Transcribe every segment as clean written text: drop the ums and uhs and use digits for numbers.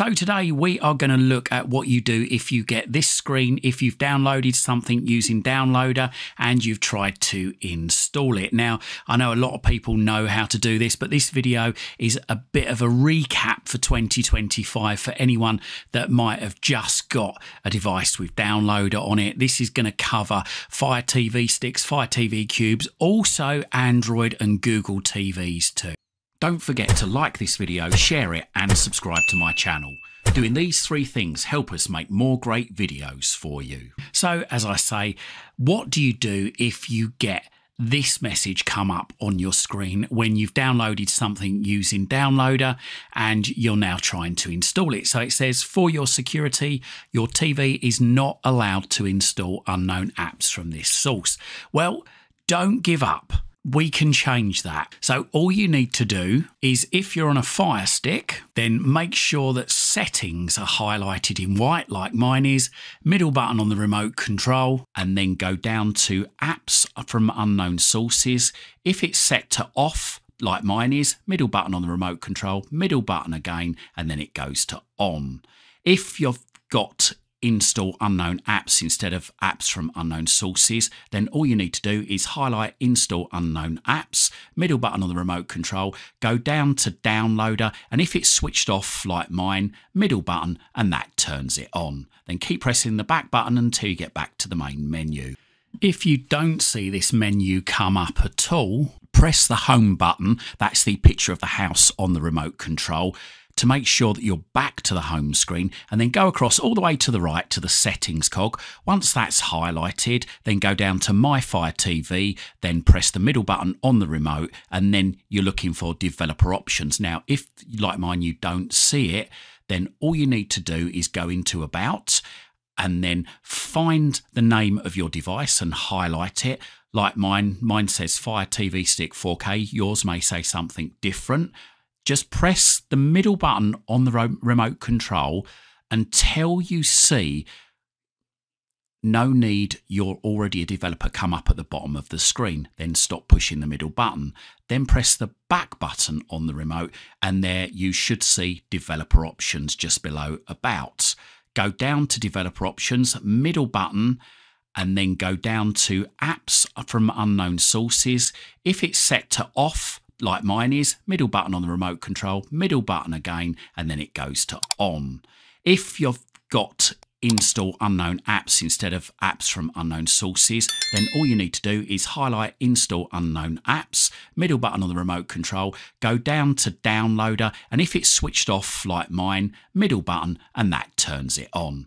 So today we are going to look at what you do if you get this screen, if you've downloaded something using Downloader and you've tried to install it. Now, I know a lot of people know how to do this, but this video is a bit of a recap for 2025 for anyone that might have just got a device with Downloader on it. This is going to cover Fire TV Sticks, Fire TV Cubes, also Android and Google TVs too. Don't forget to like this video, share it and subscribe to my channel. Doing these three things help us make more great videos for you. So as I say, what do you do if you get this message come up on your screen when you've downloaded something using Downloader and you're now trying to install it? So it says, for your security, your TV is not allowed to install unknown apps from this source. Well, don't give up. We can change that. So all you need to do is, if you're on a Fire Stick, then make sure that settings are highlighted in white like mine is, middle button on the remote control, and then go down to apps from unknown sources. If it's set to off like mine is, middle button on the remote control, middle button again, and then it goes to on. If you've got install unknown apps instead of apps from unknown sources, then all you need to do is highlight install unknown apps, middle button on the remote control, go down to Downloader, and if it's switched off like mine, middle button, and that turns it on. Then keep pressing the back button until you get back to the main menu. If you don't see this menu come up at all, press the home button, that's the picture of the house on the remote control, to make sure that you're back to the home screen, and then go across all the way to the right to the settings cog. Once that's highlighted, then go down to My Fire TV, then press the middle button on the remote, and then you're looking for developer options. Now, if like mine you don't see it, then all you need to do is go into About and then find the name of your device and highlight it. Like mine says Fire TV Stick 4K, yours may say something different. Just press the middle button on the remote control until you see no need, you're already a developer come up at the bottom of the screen. Then stop pushing the middle button. Then press the back button on the remote and there you should see developer options just below About. Go down to developer options, middle button, and then go down to apps from unknown sources. If it's set to off, like mine is, middle button on the remote control, middle button again, and then it goes to on. If you've got install unknown apps instead of apps from unknown sources, then all you need to do is highlight install unknown apps, middle button on the remote control, go down to Downloader, and if it's switched off like mine, middle button, and that turns it on.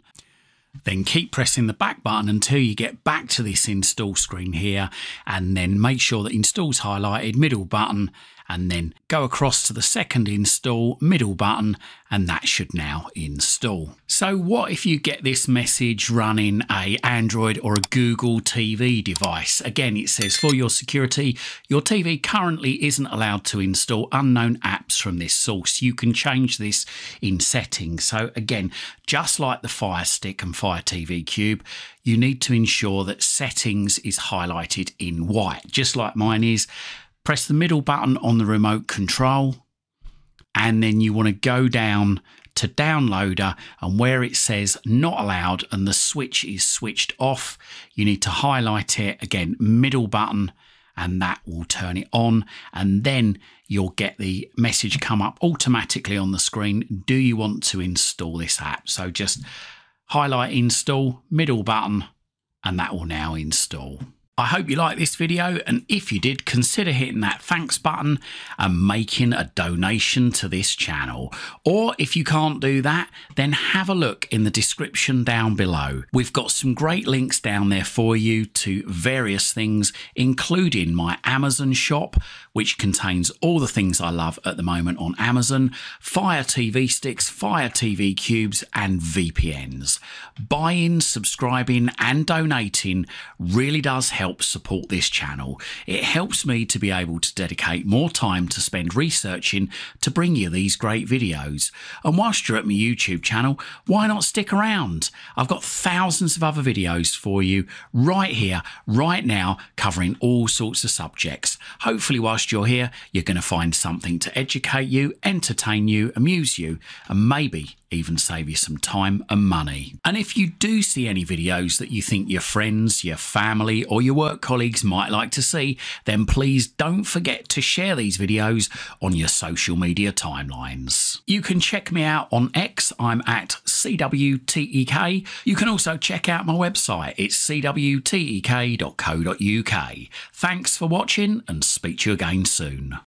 Then keep pressing the back button until you get back to this install screen here, and then make sure that install's highlighted, middle button, and then go across to the second install, middle button, and that should now install. So what if you get this message running an Android or a Google TV device? Again, it says, for your security, your TV currently isn't allowed to install unknown apps from this source. You can change this in settings. So again, just like the Fire Stick and Fire TV Cube, you need to ensure that settings is highlighted in white, just like mine is. Press the middle button on the remote control, and then you want to go down to Downloader, and where it says not allowed and the switch is switched off, you need to highlight it again, middle button, and that will turn it on. And then you'll get the message come up automatically on the screen, do you want to install this app? So just highlight install, middle button, and that will now install. I hope you like this video, and if you did, consider hitting that thanks button and making a donation to this channel. Or if you can't do that, then have a look in the description down below. We've got some great links down there for you to various things, including my Amazon shop, which contains all the things I love at the moment on Amazon, Fire TV Sticks, Fire TV Cubes and VPNs. Buying, subscribing and donating really does help support this channel. It helps me to be able to dedicate more time to spend researching to bring you these great videos. And whilst you're at my YouTube channel, why not stick around? I've got thousands of other videos for you right here, right now, covering all sorts of subjects. Hopefully whilst you're here, you're going to find something to educate you, entertain you, amuse you, and maybe even save you some time and money. And if you do see any videos that you think your friends, your family or your work colleagues might like to see, then please don't forget to share these videos on your social media timelines. You can check me out on X, I'm at CWTEK. You can also check out my website, it's cwtek.co.uk. Thanks for watching and speak to you again soon.